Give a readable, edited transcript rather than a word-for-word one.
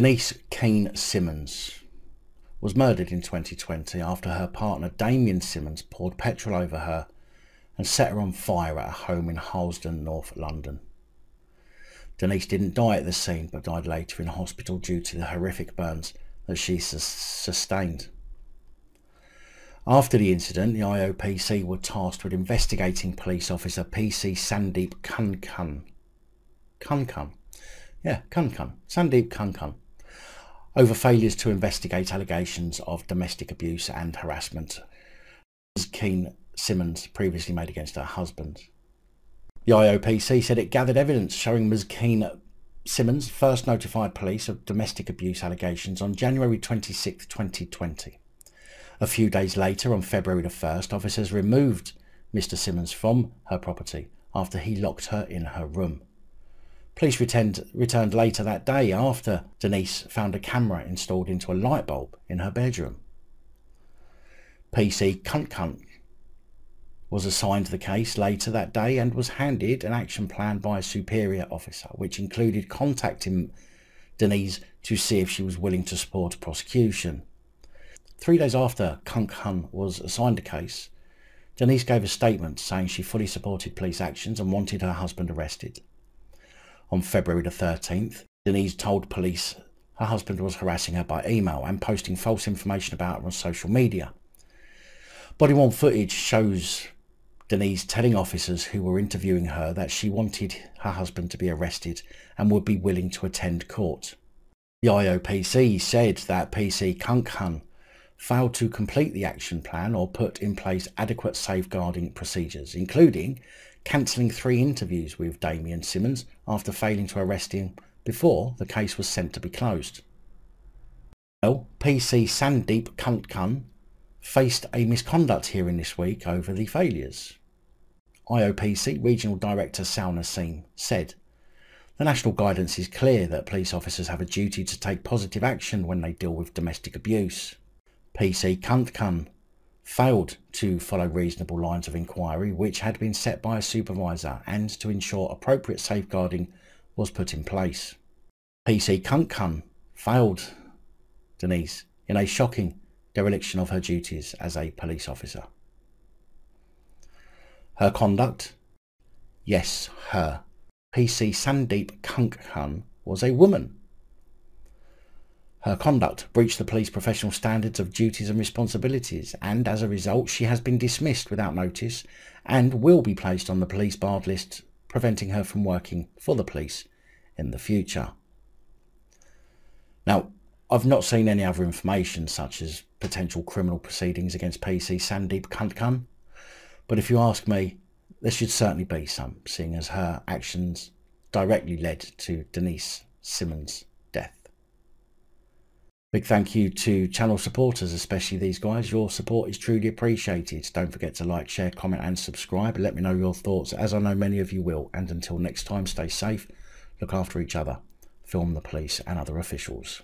Denise Keane-Simmons was murdered in 2020 after her partner Damien Simmons poured petrol over her and set her on fire at a home in Halsdon, North London. Denise didn't die at the scene but died later in hospital due to the horrific burns that she sustained. After the incident, the IOPC were tasked with investigating police officer PC Sandeep Khunkhun. Sandeep Khunkhun, over failures to investigate allegations of domestic abuse and harassment Keane-Simmons previously made against her husband. The IOPC said it gathered evidence showing Ms. Keane-Simmons first notified police of domestic abuse allegations on January 26, 2020. A few days later, on February the 1st, officers removed Mr. Simmons from her property after he locked her in her room. Police returned later that day after Denise found a camera installed into a light bulb in her bedroom. PC Khunkhun was assigned to the case later that day and was handed an action plan by a superior officer, which included contacting Denise to see if she was willing to support prosecution. 3 days after Khunkhun was assigned a case, Denise gave a statement saying she fully supported police actions and wanted her husband arrested. On February the 13th, Denise told police her husband was harassing her by email and posting false information about her on social media. Body-worn footage shows Denise telling officers who were interviewing her that she wanted her husband to be arrested and would be willing to attend court. The IOPC said that PC Khunkhun failed to complete the action plan or put in place adequate safeguarding procedures, including cancelling 3 interviews with Damien Simmons after failing to arrest him before the case was sent to be closed. Well, PC Sandeep Khunkhun faced a misconduct hearing this week over the failures. IOPC Regional Director Sal Naseem said, "The national guidance is clear that police officers have a duty to take positive action when they deal with domestic abuse. PC Khunkhun failed to follow reasonable lines of inquiry which had been set by a supervisor and to ensure appropriate safeguarding was put in place. PC Khunkhun failed Denise in a shocking dereliction of her duties as a police officer. Her conduct? Yes, her. PC Sandeep Khunkhun was a woman. Her conduct breached the police professional standards of duties and responsibilities, and as a result she has been dismissed without notice and will be placed on the police barred list, preventing her from working for the police in the future." Now, I've not seen any other information such as potential criminal proceedings against PC Sandeep Khunkhun, but if you ask me, there should certainly be some, seeing as her actions directly led to Denise Simmons' death. Big thank you to channel supporters, especially these guys. Your support is truly appreciated. Don't forget to like, share, comment and subscribe. Let me know your thoughts, as I know many of you will. And until next time, stay safe, look after each other, film the police and other officials.